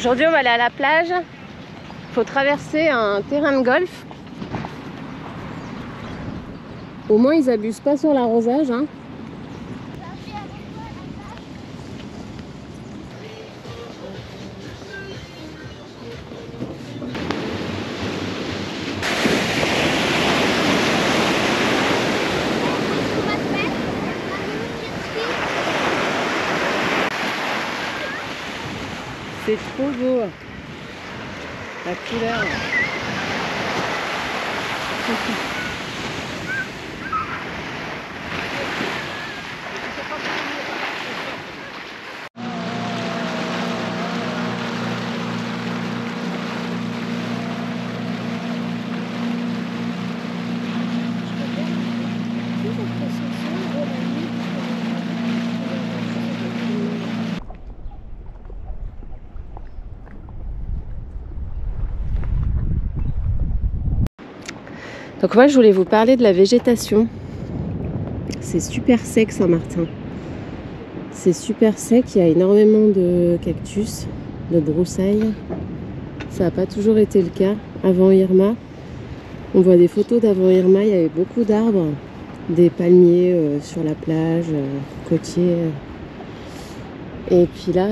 Aujourd'hui on va aller à la plage. Il faut traverser un terrain de golf. Au moins ils abusent pas sur l'arrosage, hein. C'est trop beau, la couleur. Donc moi je voulais vous parler de la végétation. C'est super sec Saint-Martin. C'est super sec, il y a énormément de cactus, de broussailles. Ça n'a pas toujours été le cas. Avant Irma, on voit des photos d'avant Irma, il y avait beaucoup d'arbres, des palmiers sur la plage, côtiers. Et puis là,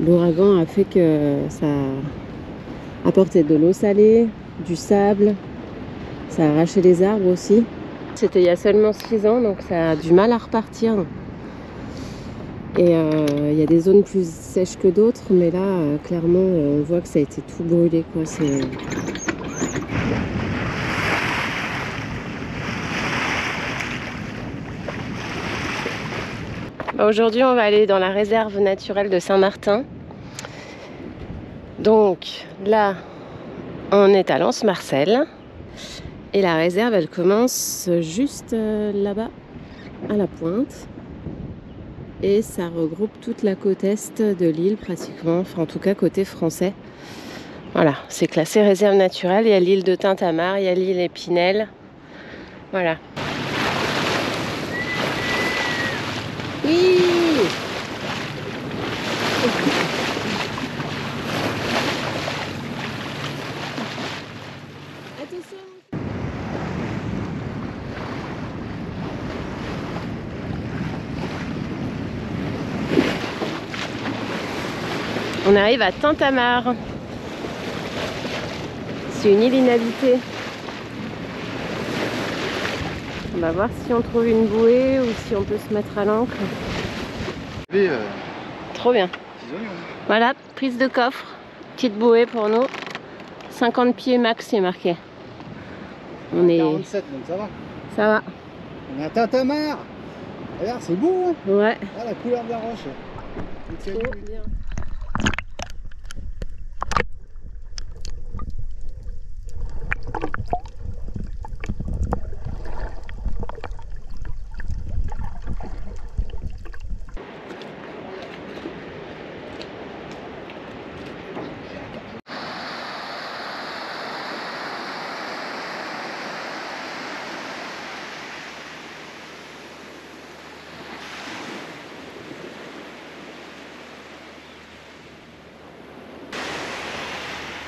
l'ouragan a fait que ça a apporté de l'eau salée, du sable. Ça a arraché les arbres aussi. C'était il y a seulement 6 ans, donc ça a du mal à repartir. Et il y a des zones plus sèches que d'autres, mais là, clairement, on voit que ça a été tout brûlé, quoi. C'est... Aujourd'hui, on va aller dans la réserve naturelle de Saint-Martin. Donc là, on est à l'Anse Marcel. Et la réserve, elle commence juste là-bas, à la pointe. Et ça regroupe toute la côte est de l'île, pratiquement, enfin en tout cas côté français. Voilà, c'est classé réserve naturelle. Il y a l'île de Tintamarre, il y a l'île Épinel. Voilà. Oui. On arrive à Tintamarre. C'est une île inhabitée. On va voir si on trouve une bouée ou si on peut se mettre à l'ancre. Trop bien. Voilà, prise de coffre. Petite bouée pour nous. 50 pieds max, c'est marqué. On est... 47, donc ça va. Ça va. On est à Tintamarre. Regarde, c'est beau, hein. Ouais. Ah, la couleur de la roche. Trop bien.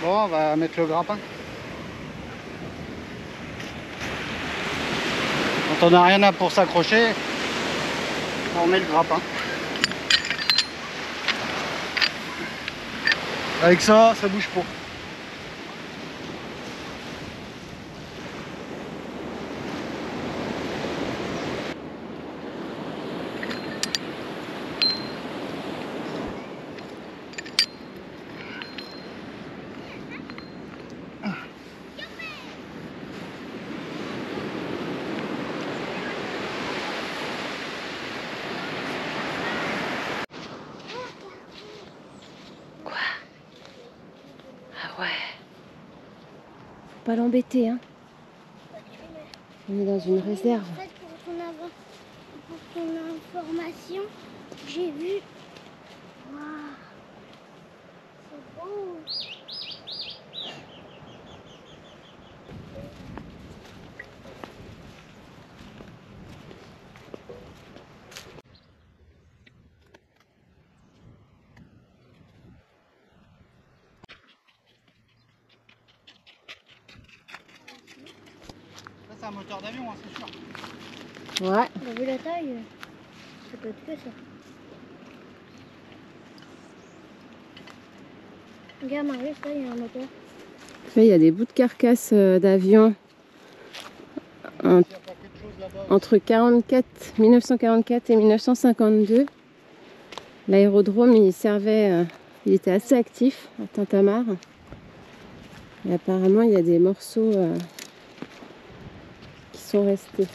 Bon, on va mettre le grappin. Quand on n'a rien à pour s'accrocher, on met le grappin. Avec ça, ça bouge pas. Pas l'embêter, hein. On est dans une réserve. En fait, pour ton information, j'ai vu. Waouh, c'est beau. un moteur d'avion, hein, c'est sûr. Ouais. T'as vu la taille? Ça peut être fait, ça. Regarde, Marius, là, il y a un moteur. Il y a des bouts de carcasse d'avion. Entre 1944 et 1952, l'aérodrome, il servait, il était assez actif à Tintamarre. Et apparemment, il y a des morceaux qui sont restés.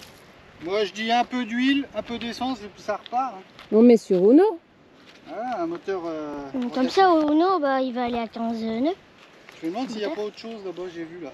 Moi, je dis un peu d'huile, un peu d'essence, et puis ça repart. Hein. On met sur Uno. Ah, un moteur... Comme ça, Uno, bah, il va aller à 15 nœuds. Je me demande s'il n'y a pas autre chose là-bas, j'ai vu là.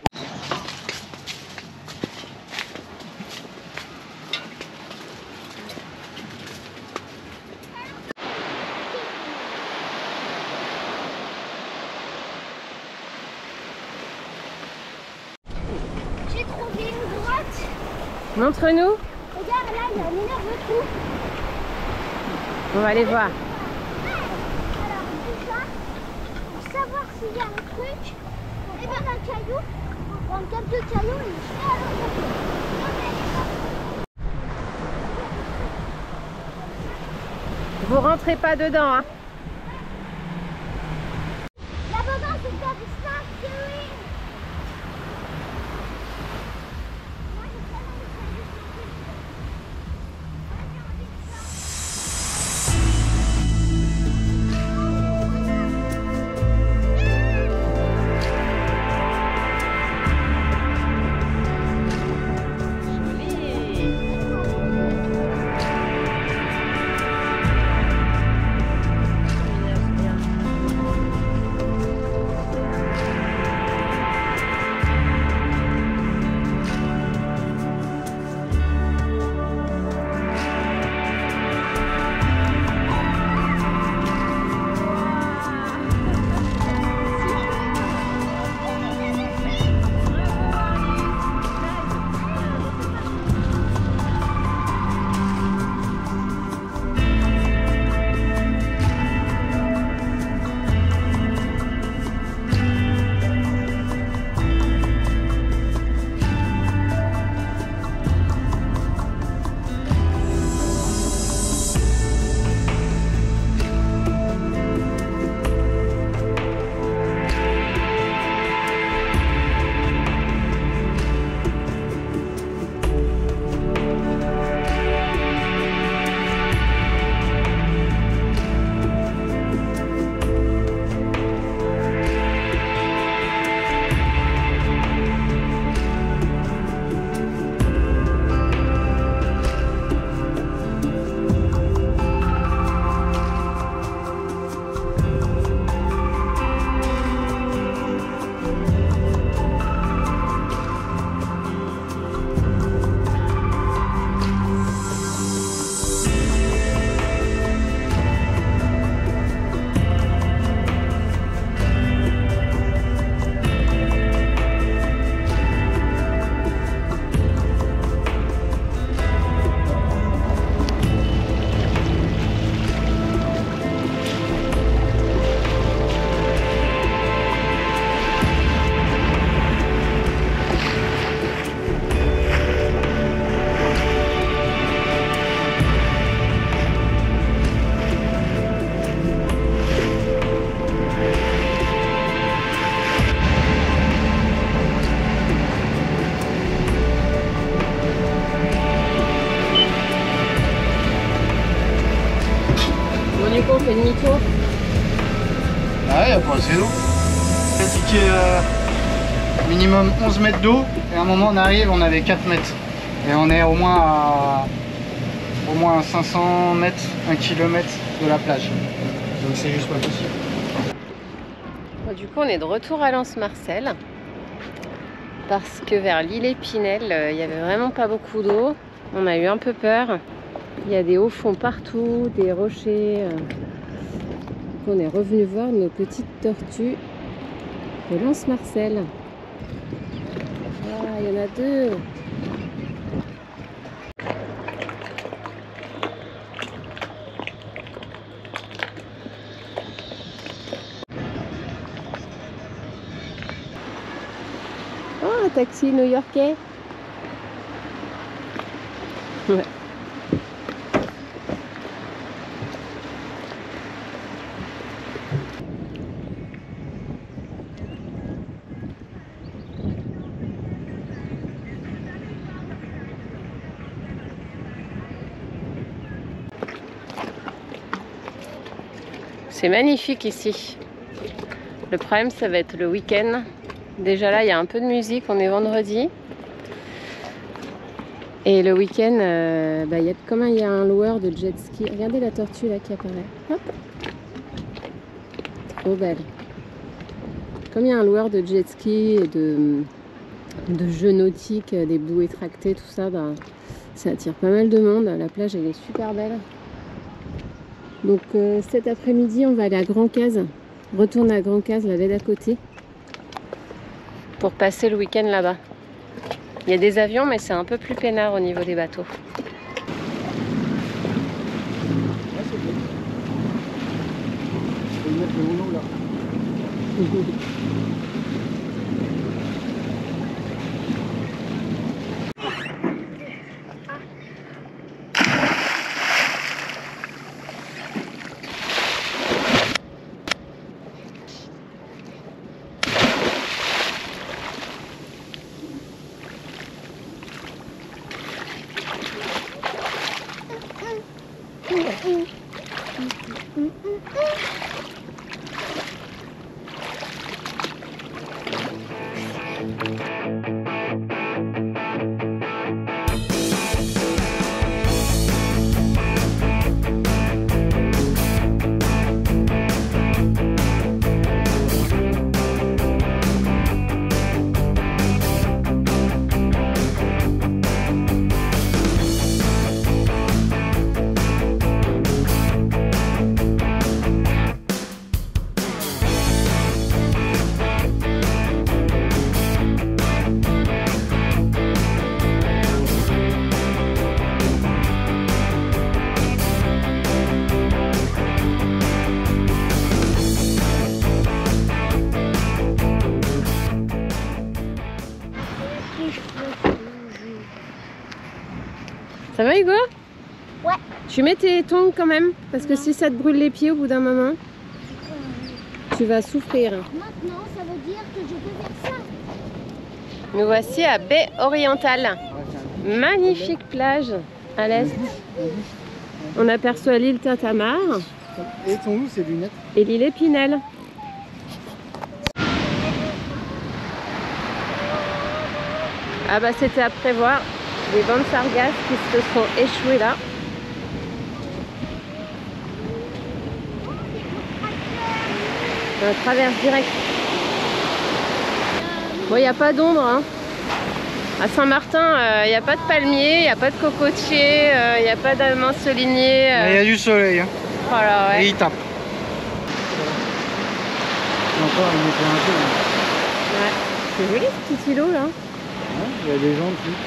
Montre-nous. Regarde, là, il y a un énorme trou. On va aller voir. Alors, tout ça, pour savoir s'il y a un truc, on prend un caillou, on prend une cape de caillou et on fait à l'autre. Vous rentrez pas dedans, hein. Là-dedans, c'est pas du staff, c'est oui. Minimum 11 mètres d'eau, et à un moment on arrive, on avait 4 mètres et on est au moins à 500 mètres, 1 km de la plage, donc c'est juste pas possible. Bon, du coup on est de retour à l'Anse Marcel parce que vers l'île Épinel il n'y avait vraiment pas beaucoup d'eau, on a eu un peu peur, il y a des hauts fonds partout, des rochers, donc on est revenu voir nos petites tortues de l'Anse Marcel. Ah, il y en a deux. Oh, un taxi new-yorkais. Ouais. C'est magnifique ici. Le problème, ça va être le week-end. Déjà là, il y a un peu de musique, on est vendredi. Et le week-end, comme il y a un loueur de jet ski. Regardez la tortue là qui apparaît. Hop. Trop belle. Comme il y a un loueur de jet ski et de jeux nautiques, des bouées tractées, tout ça, bah, ça attire pas mal de monde. La plage, elle est super belle. Donc cet après-midi, on va aller à Grand-Case, retourne à Grand-Case, la baie d'à côté, pour passer le week-end là-bas. Il y a des avions, mais c'est un peu plus peinard au niveau des bateaux. Ça va Hugo? Ouais. Tu mets tes tongs quand même, parce que si ça te brûle les pieds au bout d'un moment, tu vas souffrir. Maintenant, ça veut dire que je peux faire ça. Nous voici à Baie orientale. Magnifique plage à l'est. On aperçoit l'île Tintamarre. Et sont où ces lunettes? Et l'île Épinel. Ah bah c'était à prévoir. Des bandes sargasses qui se sont échouées là. On traverse direct. Bon, il n'y a pas d'ombre. Hein. À Saint-Martin, il n'y a pas de palmiers, il n'y a pas de cocotiers, il n'y a pas d'amanceliniers. Il y a du soleil. Hein. Voilà, ouais. Et il tape. Ouais. C'est joli ce petit îlot là. Il y a des gens dessus.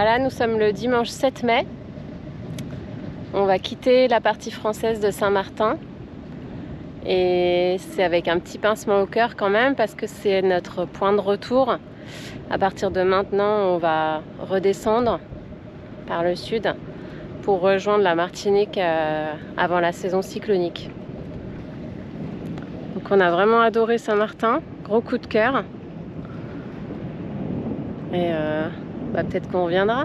Voilà, nous sommes le dimanche 7 mai. On va quitter la partie française de Saint-Martin. Et c'est avec un petit pincement au cœur quand même parce que c'est notre point de retour. À partir de maintenant, on va redescendre par le sud pour rejoindre la Martinique avant la saison cyclonique. Donc on a vraiment adoré Saint-Martin, gros coup de cœur. Et peut-être qu'on reviendra.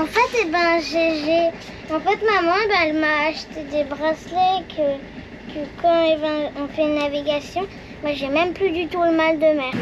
En fait, maman, elle m'a acheté des bracelets que quand on fait une navigation, j'ai même plus du tout le mal de mer.